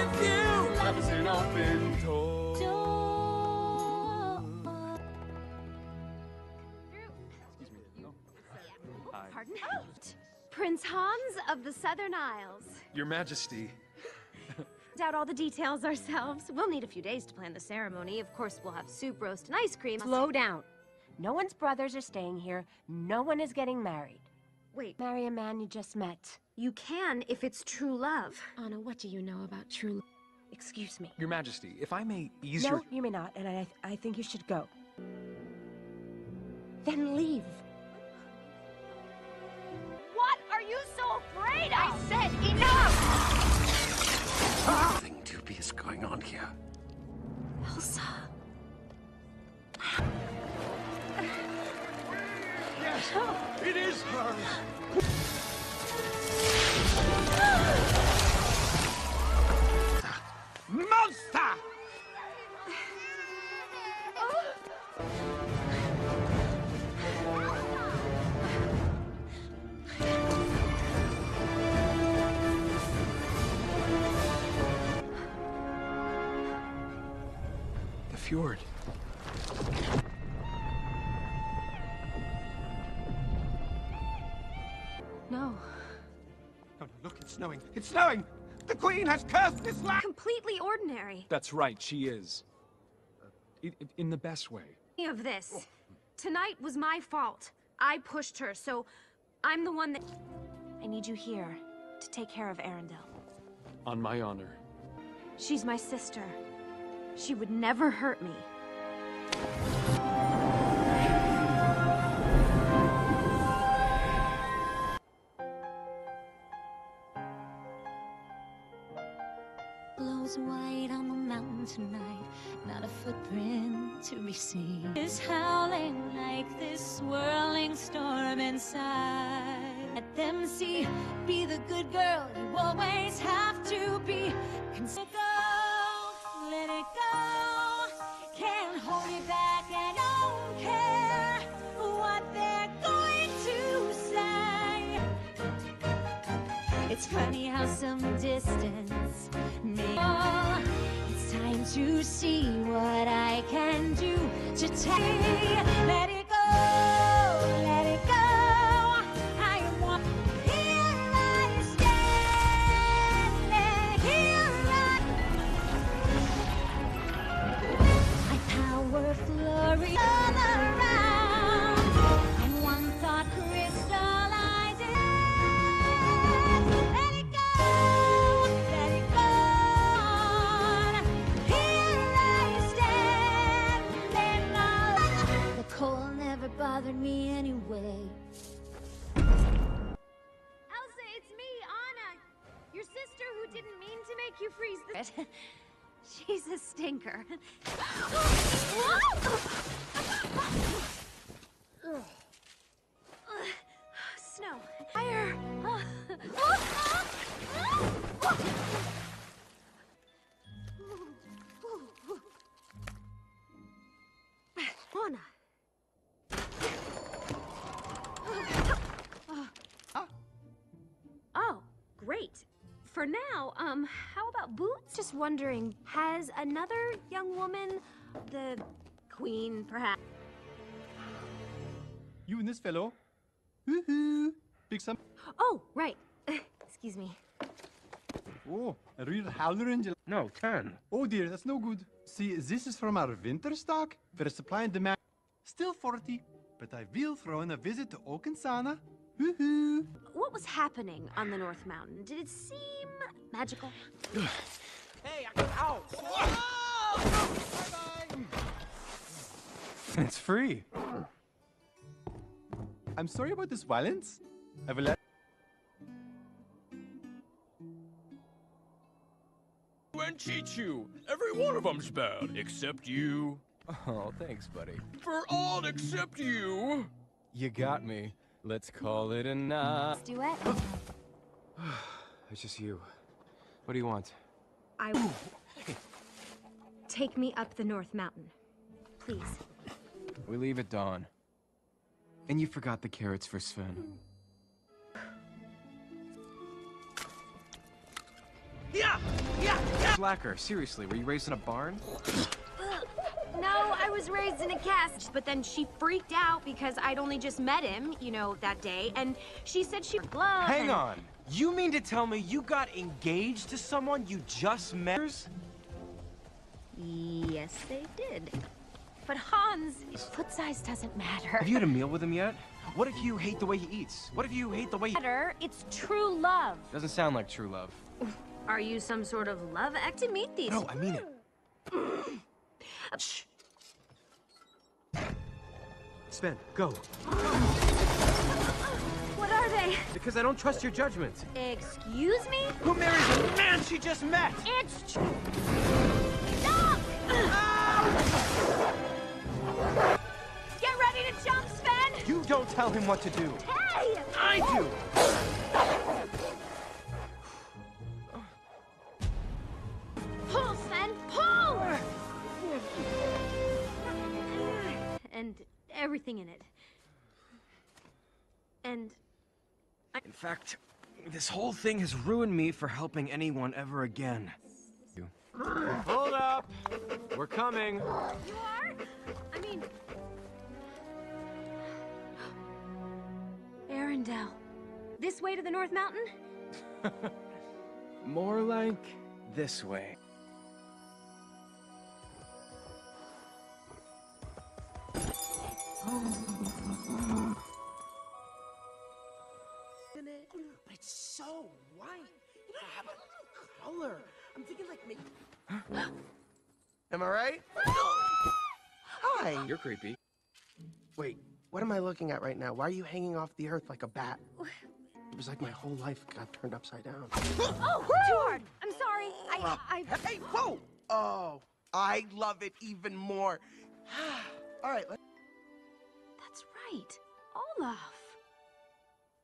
With you, love is an open door. Excuse me. No. Hi. Pardon? Oh. Prince Hans of the Southern Isles. Your Majesty. Out all the details ourselves. We'll need a few days to plan the ceremony. Of course, we'll have soup, roast, and ice cream. Slow down. No one's brothers are staying here. No one is getting married. Wait. Marry a man you just met. You can if it's true love. Anna, what do you know about true love? Excuse me. Your Majesty, if I may ease your... No, you may not, and I think you should go. Then leave. What are you so afraid of? I said enough! Something dubious going on here. Elsa... Yes, it is hers! Monster! The fjord. No. No, look, it's snowing. It's snowing! The Queen has cursed this land! Completely ordinary. That's right, she is. In the best way. Of this. Oh. Tonight was my fault. I pushed her, so I'm the one that... I need you here to take care of Arendelle. On my honor. She's my sister. She would never hurt me. White on the mountain tonight, not a footprint to be seen. It's howling like this swirling storm inside. Let them see, be the good girl you always have to be. Let it go, can't hold you back, I don't care what they're going to say. It's funny how some distance it's time to see what I can do to take. Let it go, let it go. I want here I stand, here my power flurries all around, and one thought crystallizes. Let it go. Bothered me anyway. Elsa, it's me, Anna. Your sister who didn't mean to make you freeze the... She's a stinker. Snow. Fire. Anna. Oh, great. For now, how about boots? Just wondering, has another young woman, the queen, perhaps? You and this fellow? Woohoo! Big sum. Oh, right. Excuse me. Oh, a real howler angel. No, turn. Oh dear, that's no good. See, this is from our winter stock. For supply and demand. Still 40. But I will throw in a visit to Okansana. Woohoo! What was happening on the North Mountain? Did it seem magical? Hey, I got out! Bye-bye! It's free. I'm sorry about this violence. I will let... And Chichu! Every one of them's bad, except you. Oh, thanks, buddy. For all except you! You got me. Let's call it a night. Let's do it. It's just you. What do you want? I will. Take me up the North Mountain. Please. We leave at dawn. And you forgot the carrots for Sven. Yeah! Yeah! Yeah! Slacker, seriously, were you raised in a barn? No, I was raised in a caste, but then she freaked out because I'd only just met him, you know, that day, and she said she loved. Hang on. You mean to tell me you got engaged to someone you just met? Yes, they did. But Hans, foot size doesn't matter. Have you had a meal with him yet? What if you hate the way he eats? What if you hate the way he... It's true love. Doesn't sound like true love. Are you some sort of love act to meet these? No, I mean it. Shh. Sven, go. What are they? Because I don't trust your judgment. Excuse me? Who marries the man she just met? It's... Stop! Oh! Get ready to jump, Sven! You don't tell him what to do. Hey! I do! Pull, Sven, pull! And everything in it. And... In fact, this whole thing has ruined me for helping anyone ever again. You. Hold up! We're coming! You are? I mean... Arendelle. This way to the North Mountain? More like this way. But it's so white. You don't have a little color. I'm thinking like maybe. Huh? Am I right? Hi. You're creepy. Wait, what am I looking at right now? Why are you hanging off the earth like a bat? It was like my whole life got turned upside down. Oh, George! I'm sorry. Hey, whoa! Oh, I love it even more. All right, let's. That's right, Olaf.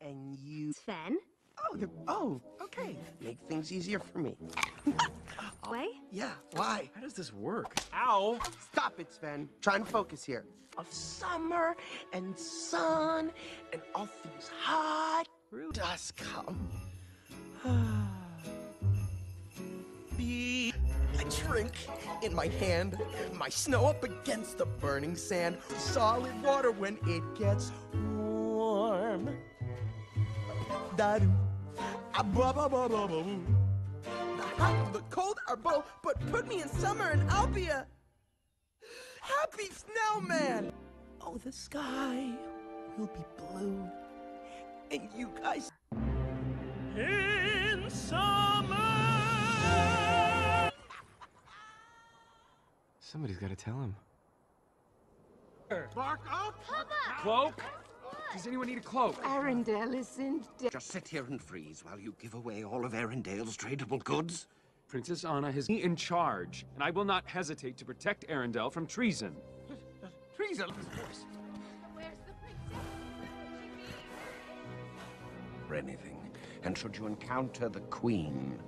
And you... Sven? Oh, okay. Make things easier for me. Way? Yeah, why? How does this work? Ow! Stop it, Sven. Try and focus here. Of summer and sun and all things hot. Really? Does come. Be a drink in my hand. My snow up against the burning sand. Solid water when it gets warm. The hot, the cold are both, but put me in summer and I'll be a happy snowman. Oh, the sky will be blue, and you guys in summer. Somebody's got to tell him. Bark up, cloak. Does anyone need a cloak? Arendelle isn't dead. Just sit here and freeze while you give away all of Arendelle's tradable goods. Princess Anna is in charge, and I will not hesitate to protect Arendelle from treason. Treason, of course. Where's the princess? For anything. And should you encounter the queen,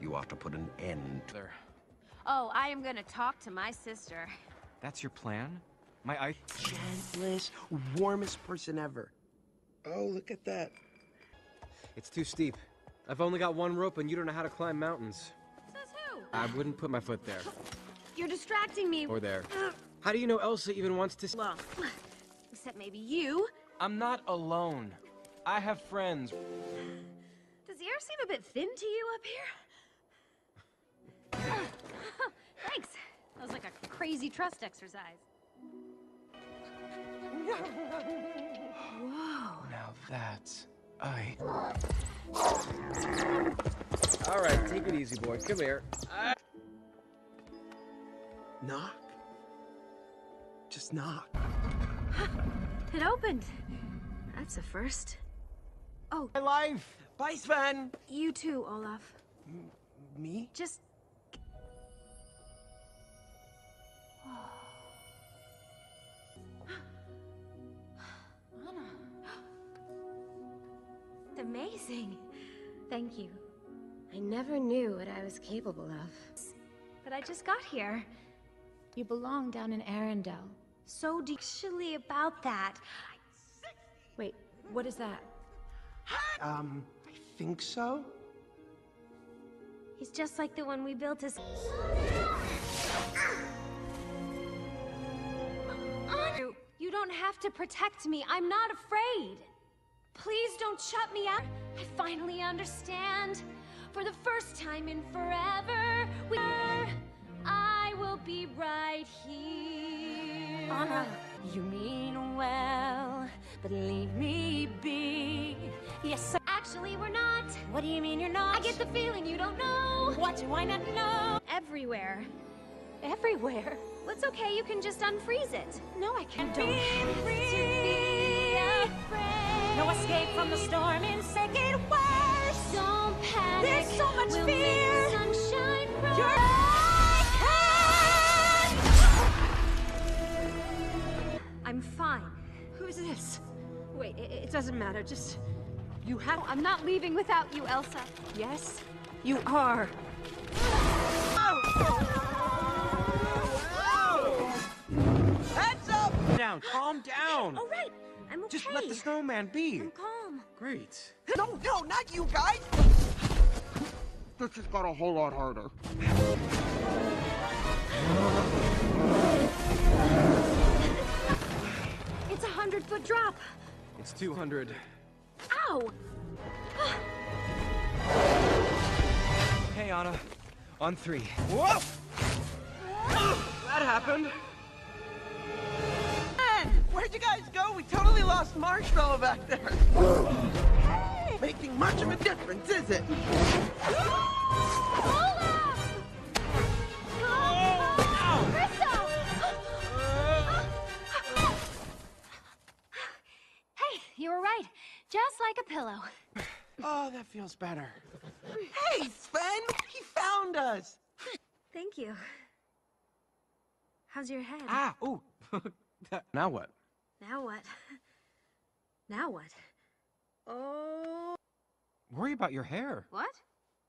you are to put an end to her. Oh, I am going to talk to my sister. That's your plan? My eye. Gentlest, warmest person ever. Oh, look at that. It's too steep. I've only got one rope and you don't know how to climb mountains. Says who? I wouldn't put my foot there. You're distracting me. Or there. How do you know Elsa even wants to... Well, except maybe you. I'm not alone. I have friends. Does the air seem a bit thin to you up here? Thanks. That was like a crazy trust exercise. Whoa. Now that's... Alright, take it easy, boy. Come here. Knock. Just knock. It opened. That's a first. Oh. My life! Bye, Sven! You too, Olaf. Me? Just... Amazing. Thank you. I never knew what I was capable of. But I just got here. You belong down in Arendelle. So actually about that. Wait, what is that? I think so. He's just like the one we built as... You don't have to protect me. I'm not afraid. Please don't shut me out. I finally understand. For the first time in forever, I will be right here. Anna, you mean well, but leave me be. Yes, actually, we're not. What do you mean you're not? I get the feeling you don't know. What do I not know? Everywhere. Everywhere? Well, it's okay, you can just unfreeze it. No, I can't. Don't have to be afraid. No escape from the storm in second worst. Don't panic. There's so much fear. Sunshine I'm fine. Who's this? Wait, it doesn't matter. Just... You have... Oh, I'm not leaving without you, Elsa. Yes, you are. Heads up! Down, calm down. Oh, right. I'm okay. Just let the snowman be. I'm calm. Great. No, no, not you guys. This just got a whole lot harder. It's a 100-foot drop. It's 200. Ow! Hey, Anna. On three. Whoa! That happened. Man, where'd you guys go? We totally lost Marshmallow back there. Hey. Making much of a difference, is it? Olaf! Oh, no. Kristoff! Hey, you were right. Just like a pillow. Oh, that feels better. Hey, Sven! He found us! Thank you. How's your head? Ah, ooh. Now what? Now what? Now what? Oh... Worry about your hair. What?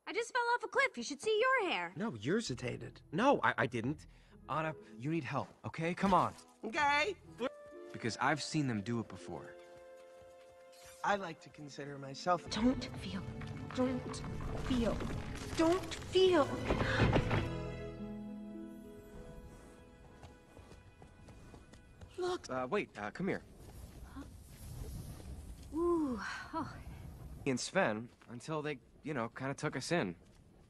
I just fell off a cliff. You should see your hair. No, yours is irritated. No, I didn't. Anna, you need help, okay? Come on. Okay. Because I've seen them do it before. I like to consider myself... Don't feel. Don't feel. Don't feel. Look. Wait. Come here. Huh? Ooh. Oh. And Sven, until they, you know, kind of took us in.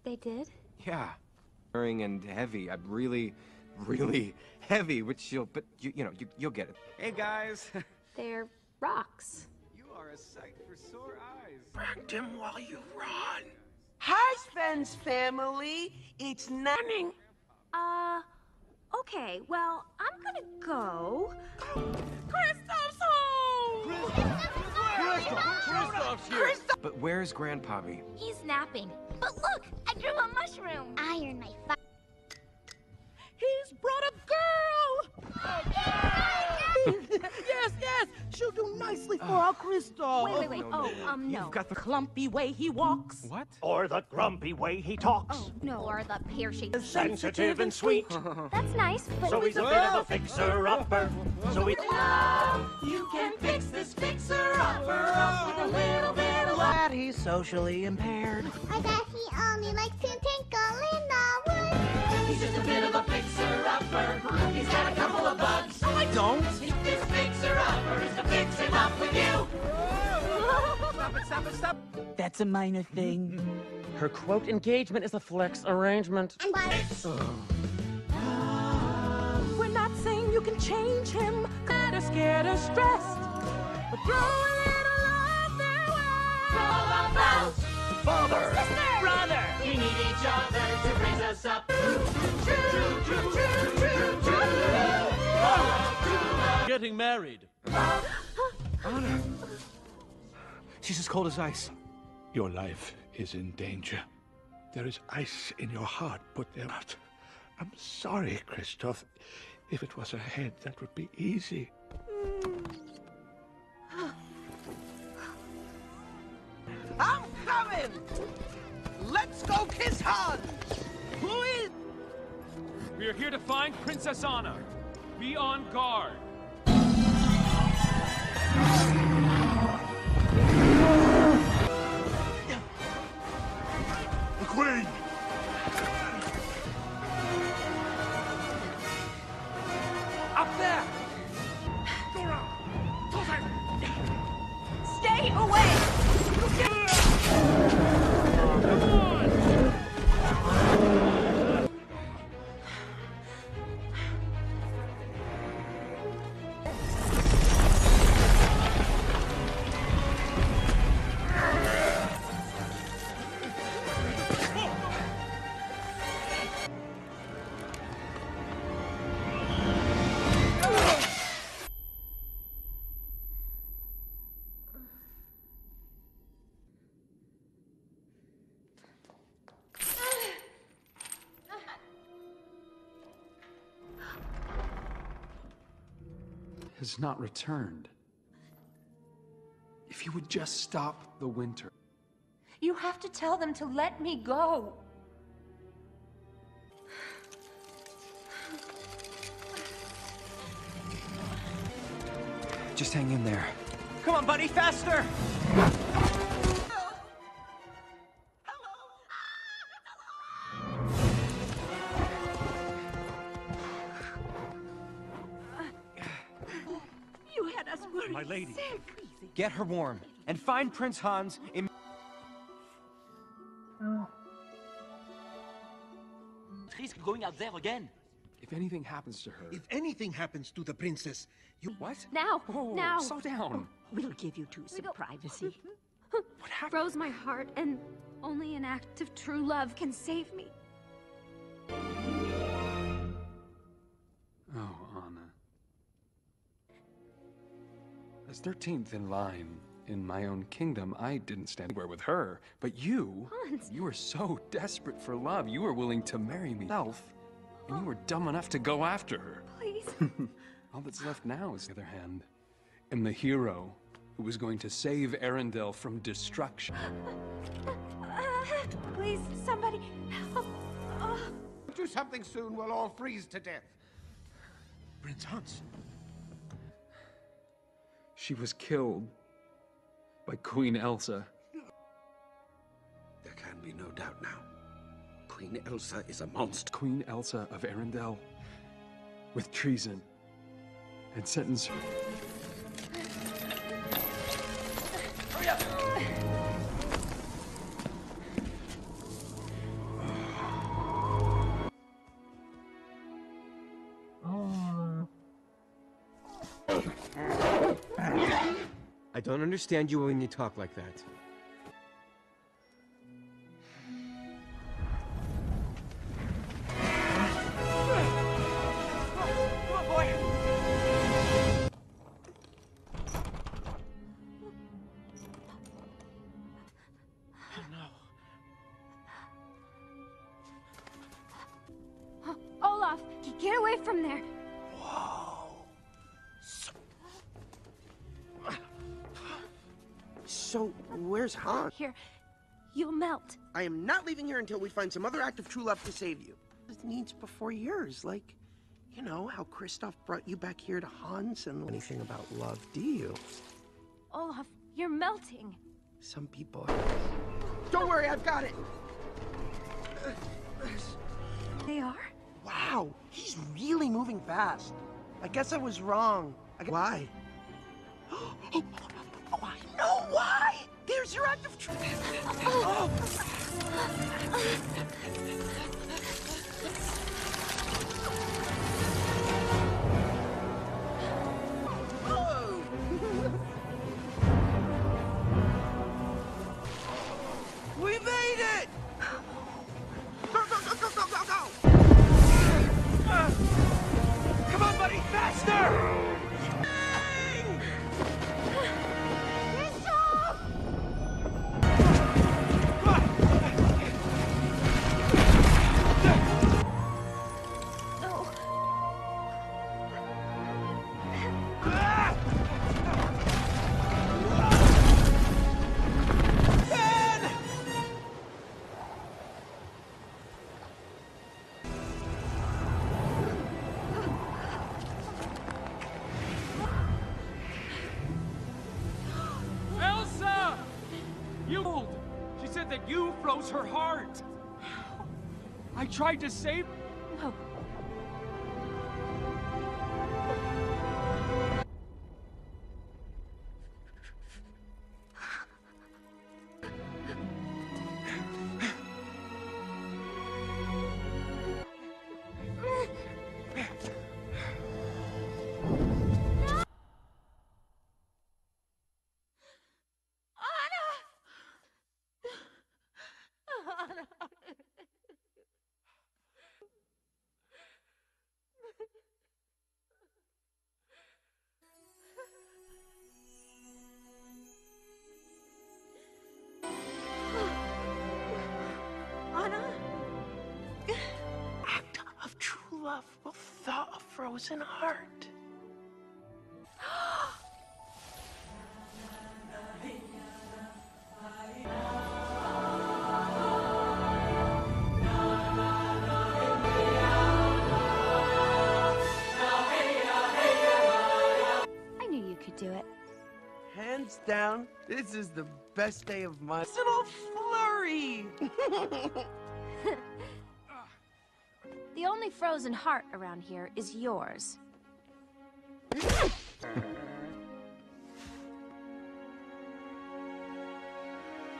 They did? Yeah. Boring and heavy. I'm really, really heavy, which you'll... But, you know, you'll get it. Hey, guys. They're rocks. Are a sight for sore eyes. Crack them while you run. Husband's family, it's nothing. Okay, well, I'm gonna go. Kristoff's home! Kristoff's here! Kristoff! But where's Grandpappy? He's napping. But look, I grew a mushroom. Iron my fa- He's brought a girl! Oh, yeah! Yes, yes! She'll do nicely for our Kristoff! Wait, no. You've got the clumpy way he walks. What? Or the grumpy way he talks. Oh, no. Or the pear-shaped... Sensitive and sweet. That's nice, but... So he's a bit of a fixer-upper. So he... Love, you can fix this fixer-upper up with a little bit of... That he's socially impaired. I bet he only likes to tinkle in the woods. He's just a bit of a fixer-upper. He's got a couple of bugs. No, I don't. This fixer-upper is to fix it up with you! Stop it, stop it, stop! That's a minor thing. Her quote engagement is a flex arrangement. And what? We're not saying you can change him. They're scared or stressed. But throw a little love their way. Roll up house! Father! Sister! Brother! We need each other to raise us up. Getting married. Anna. She's as cold as ice. Your life is in danger. There is ice in your heart, but they're not. I'm sorry, Kristoff. If it was her head, that would be easy. I'm coming! Let's go kiss Hans! Who is? We are here to find Princess Anna. Be on guard. The Queen! Up there! Stay away! has not returned. If you would just stop the winter. You have to tell them to let me go. Just hang in there. Come on, buddy, faster! You had us worried. My lady. Sick. Get her warm and find Prince Hans. Risk going out there again. If anything happens to her. If anything happens to the princess, you what? Now! Oh, now! Slow down! Oh, we'll give you two some privacy. What happened? Froze my heart, and only an act of true love can save me. Oh, Anna. As 13th in line in my own kingdom, I didn't stand anywhere with her. But you, Hans. You were so desperate for love, you were willing to marry me. And you were dumb enough to go after her. Please. All that's left now is the other hand. And the hero who was going to save Arendelle from destruction. Please, somebody help. Do something soon, we'll all freeze to death. Prince Hans. She was killed by Queen Elsa. There can be no doubt now. Queen Elsa is a monster. Queen Elsa of Arendelle, with treason, and sentence her. Hurry up! I don't understand you when you talk like that. Here, you'll melt. I am not leaving here until we find some other act of true love to save you. It needs before yours, like, you know, how Kristoff brought you back here to Hans and anything about love, do you? Olaf, you're melting. Some people are... Don't worry, I've got it. They are? Wow, he's really moving fast. I guess I was wrong. Why? Oh, I know why! There's your act of truth. Oh. Oh. We made it! Go, go, go, go, go, go, go! Come on, buddy, faster! Her heart. I tried to save. No. Act of true love will thaw a frozen heart. could do it. Hands down, this is the best day of my little flurry! The only frozen heart around here is yours.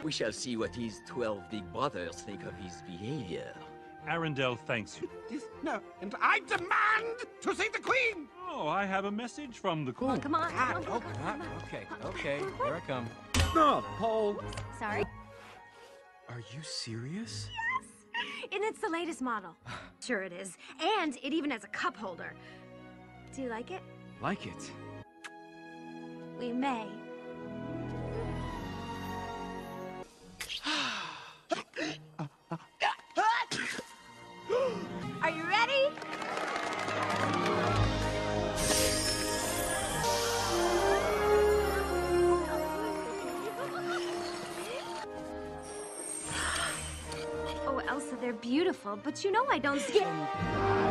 We shall see what his 12 big brothers think of his behavior. Arendelle thanks you. No, and I demand to see the Queen! Oh, I have a message from the Queen. Oh, come on, come on, come on, come on. Okay, here I come. Oh, Paul! Sorry. Are you serious? Yes! And it's the latest model. Sure it is. And it even has a cup holder. Do you like it? Like it? We may. Are you ready? Oh, Elsa, they're beautiful, but you know I don't see it.